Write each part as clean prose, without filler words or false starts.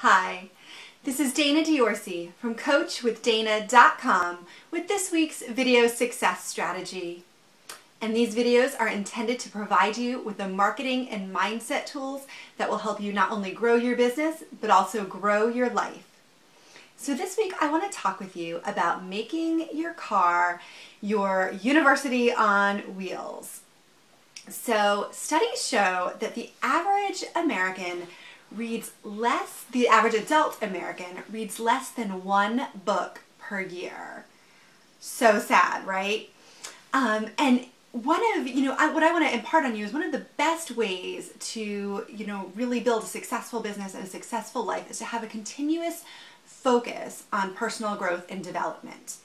Hi, this is Dana D'Orsi from CoachWithDana.com with this week's video success strategy. And these videos are intended to provide you with the marketing and mindset tools that will help you not only grow your business, but also grow your life. So this week I want to talk with you about making your car your university on wheels. So studies show that the average adult American reads less than one book per year. So sad, right? And one of, what I want to impart on you is one of the best ways to, really build a successful business and a successful life is to have a continuous focus on personal growth and development.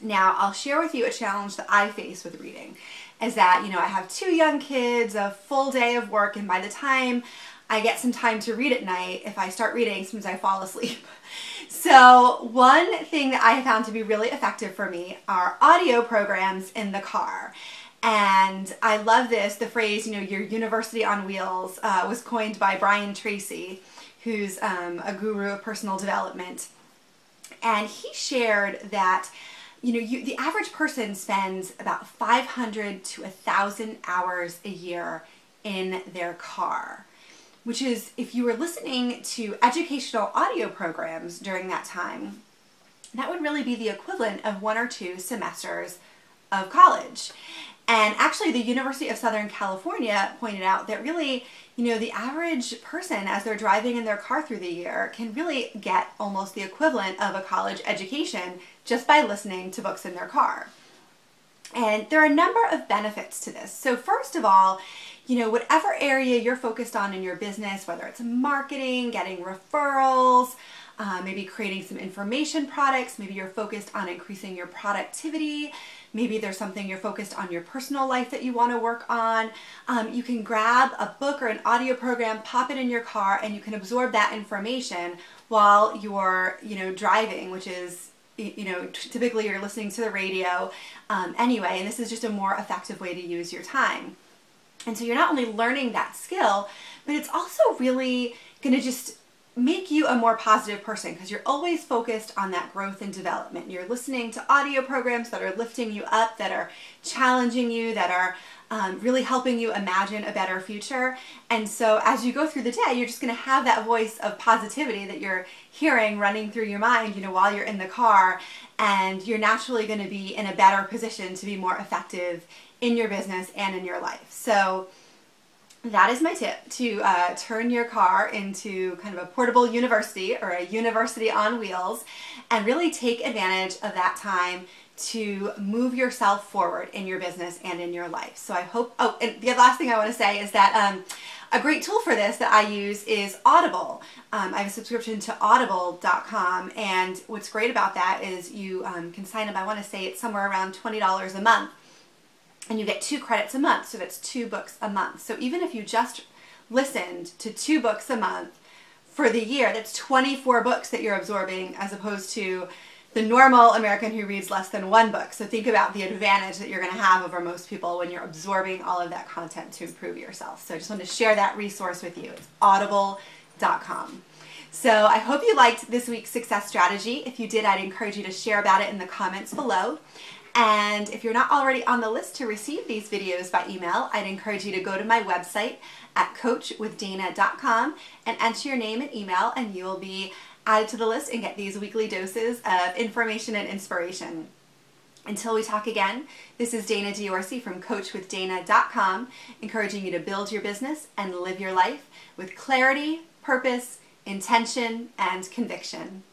Now, I'll share with you a challenge that I face with reading is that, I have two young kids, a full day of work, and by the time I get some time to read at night, if I start reading, sometimes I fall asleep. So one thing that I have found to be really effective for me are audio programs in the car. And I love this. The phrase, your university on wheels was coined by Brian Tracy, who's a guru of personal development. And he shared that the average person spends about 500 to 1,000 hours a year in their car, which is, if you were listening to educational audio programs during that time, that would really be the equivalent of one or two semesters of college. And actually the University of Southern California pointed out that really, the average person as they're driving in their car through the year can really get almost the equivalent of a college education just by listening to books in their car. And there are a number of benefits to this. So first of all, whatever area you're focused on in your business, whether it's marketing, getting referrals, maybe creating some information products, maybe you're focused on increasing your productivity, maybe there's something you're focused on your personal life that you want to work on, you can grab a book or an audio program, pop it in your car, and you can absorb that information while you're, driving, which is, typically you're listening to the radio anyway, and this is just a more effective way to use your time. And so you're not only learning that skill, but it's also really going to just make you a more positive person because you're always focused on that growth and development. You're listening to audio programs that are lifting you up, that are challenging you, that are really helping you imagine a better future. And so as you go through the day, you're just going to have that voice of positivity that you're hearing running through your mind, while you're in the car, and you're naturally going to be in a better position to be more effective in your business and in your life. So that is my tip, to turn your car into kind of a portable university or a university on wheels, and really take advantage of that time to move yourself forward in your business and in your life. So I hope, and the last thing I want to say is that a great tool for this that I use is Audible. I have a subscription to Audible.com, and what's great about that is you can sign up, I want to say it's somewhere around $20 a month, and you get 2 credits a month, so that's 2 books a month. So even if you just listened to 2 books a month for the year, that's 24 books that you're absorbing as opposed to the normal American who reads less than 1 book. So think about the advantage that you're going to have over most people when you're absorbing all of that content to improve yourself. So I just want to share that resource with you. It's audible.com. So I hope you liked this week's success strategy. If you did, I'd encourage you to share about it in the comments below. And if you're not already on the list to receive these videos by email, I'd encourage you to go to my website at CoachWithDana.com and enter your name and email, and you will be added to the list and get these weekly doses of information and inspiration. Until we talk again, this is Dana D'Orsi from CoachWithDana.com, encouraging you to build your business and live your life with clarity, purpose, intention, and conviction.